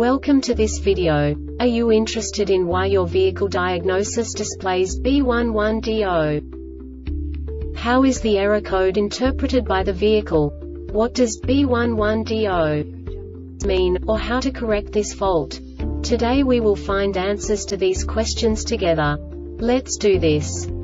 Welcome to this video. Are you interested in why your vehicle diagnosis displays B11D0? How is the error code interpreted by the vehicle? What does B11D0 mean, or how to correct this fault? Today we will find answers to these questions together. Let's do this.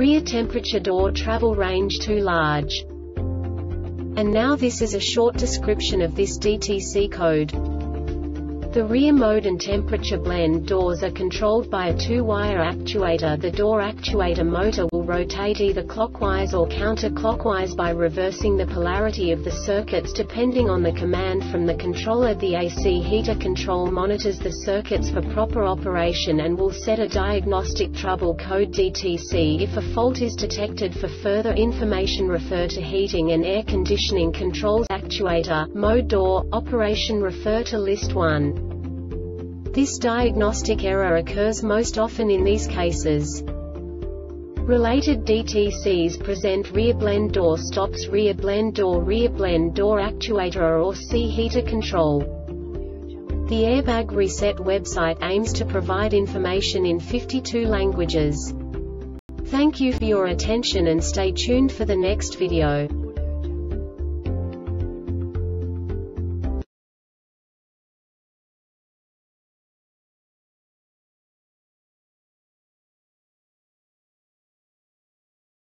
rear temperature door travel range too large. And now this is a short description of this DTC code. The rear mode and temperature blend doors are controlled by a 2-wire actuator. The door actuator motor will rotate either clockwise or counterclockwise by reversing the polarity of the circuits depending on the command from the controller. The AC heater control monitors the circuits for proper operation and will set a diagnostic trouble code DTC if a fault is detected. For further information, refer to heating and air conditioning controls. Actuator, mode, door, operation. Refer to list 1. This diagnostic error occurs most often in these cases. Related DTCs present rear blend door stops, rear blend door actuator or AC heater control. The Airbag Reset website aims to provide information in 52 languages. Thank you for your attention and stay tuned for the next video.